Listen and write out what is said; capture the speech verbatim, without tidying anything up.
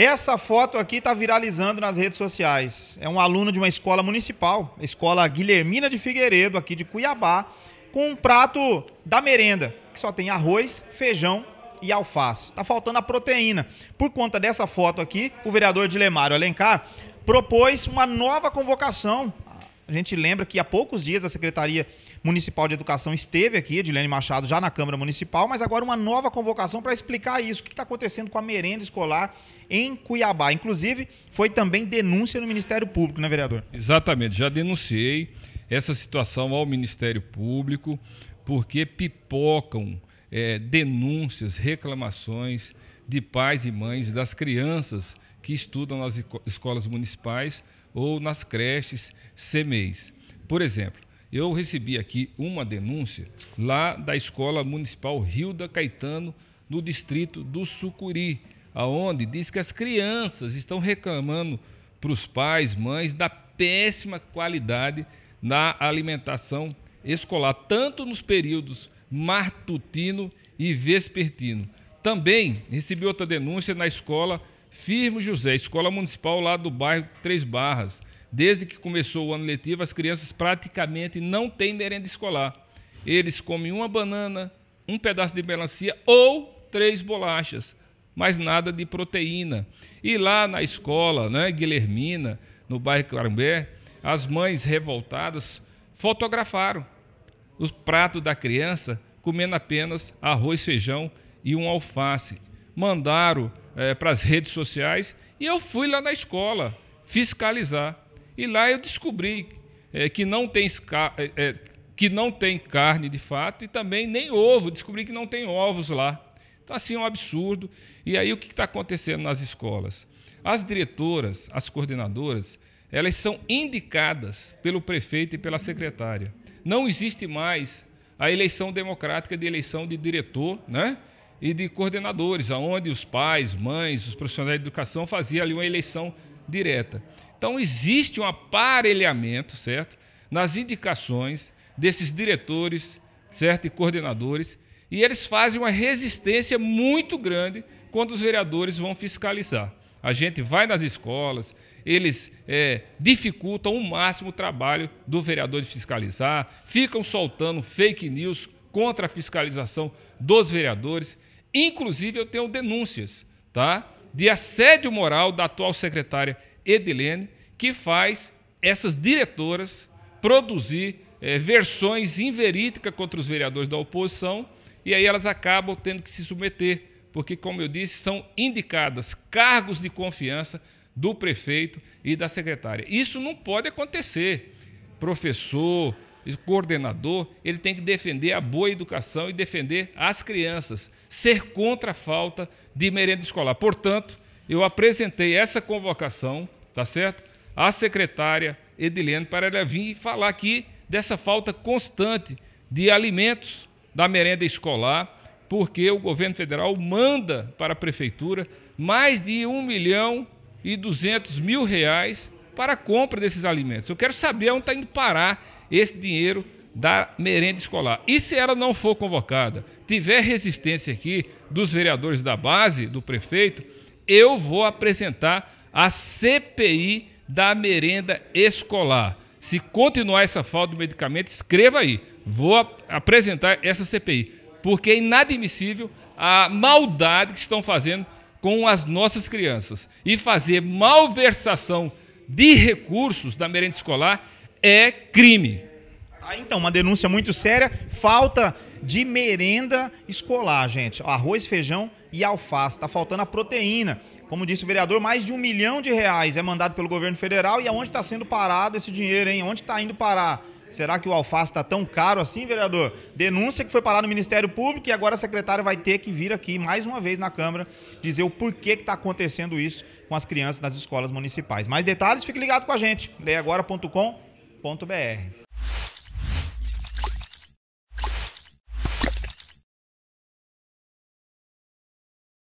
Essa foto aqui está viralizando nas redes sociais. É um aluno de uma escola municipal, Escola Guilhermina de Figueiredo, aqui de Cuiabá, com um prato da merenda, que só tem arroz, feijão e alface. Está faltando a proteína. Por conta dessa foto aqui, o vereador Dilemário Alencar propôs uma nova convocação. A gente lembra que há poucos dias a Secretaria Municipal de Educação esteve aqui, Edilene Machado, já na Câmara Municipal, mas agora uma nova convocação para explicar isso, o que está acontecendo com a merenda escolar em Cuiabá. Inclusive, foi também denúncia no Ministério Público, né, vereador? Exatamente, já denunciei essa situação ao Ministério Público, porque pipocam é, denúncias, reclamações de pais e mães das crianças que estudam nas escolas municipais ou nas creches C M E Is. Por exemplo, eu recebi aqui uma denúncia lá da Escola Municipal Rio da Caetano, no distrito do Sucuri, aonde diz que as crianças estão reclamando para os pais, mães, da péssima qualidade na alimentação escolar, tanto nos períodos matutino e vespertino. Também recebi outra denúncia na Escola Firmo José, escola municipal lá do bairro Três Barras. Desde que começou o ano letivo, as crianças praticamente não têm merenda escolar. Eles comem uma banana, um pedaço de melancia ou três bolachas, mas nada de proteína. E lá na escola, né, Guilhermina, no bairro Clarambé, as mães revoltadas fotografaram o prato da criança comendo apenas arroz, feijão e um alface. Mandaram é, para as redes sociais e eu fui lá na escola fiscalizar. E lá eu descobri é, que, não tem, é, que não tem carne de fato e também nem ovo. Descobri que não tem ovos lá. Então, assim, é um absurdo. E aí, o que está acontecendo nas escolas? As diretoras, as coordenadoras, elas são indicadas pelo prefeito e pela secretária. Não existe mais a eleição democrática de eleição de diretor, né? E de coordenadores, onde os pais, mães, os profissionais de educação faziam ali uma eleição direta. Então, existe um aparelhamento, certo? Nas indicações desses diretores, certo? E coordenadores, e eles fazem uma resistência muito grande quando os vereadores vão fiscalizar. A gente vai nas escolas, eles é, dificultam o máximo o trabalho do vereador de fiscalizar, ficam soltando fake news contra a fiscalização dos vereadores. Inclusive, eu tenho denúncias, tá, de assédio moral da atual secretária Edilene, que faz essas diretoras produzir é, versões inverídicas contra os vereadores da oposição, e aí elas acabam tendo que se submeter, porque, como eu disse, são indicadas cargos de confiança do prefeito e da secretária. Isso não pode acontecer. Professor, coordenador, ele tem que defender a boa educação e defender as crianças, ser contra a falta de merenda escolar. Portanto, eu apresentei essa convocação, tá certo? À secretária Edilene, para ela vir falar aqui dessa falta constante de alimentos da merenda escolar, porque o governo federal manda para a prefeitura mais de um milhão e duzentos mil reais para a compra desses alimentos. Eu quero saber onde está indo parar esse dinheiro da merenda escolar. E se ela não for convocada, tiver resistência aqui dos vereadores da base, do prefeito, eu vou apresentar a C P I da merenda escolar. Se continuar essa falta de medicamento, escreva aí. Vou apresentar essa C P I, porque é inadmissível a maldade que estão fazendo com as nossas crianças. E fazer malversação de recursos da merenda escolar é crime. Ah, então, uma denúncia muito séria, falta de merenda escolar, gente. Arroz, feijão e alface, está faltando a proteína. Como disse o vereador, mais de um milhão de reais é mandado pelo governo federal. E aonde está sendo parado esse dinheiro, hein? Onde está indo parar? Será que o alface está tão caro assim, vereador? Denúncia que foi parar no Ministério Público e agora a secretária vai ter que vir aqui mais uma vez na Câmara dizer o porquê que está acontecendo isso com as crianças nas escolas municipais. Mais detalhes, fique ligado com a gente. leia agora ponto com ponto br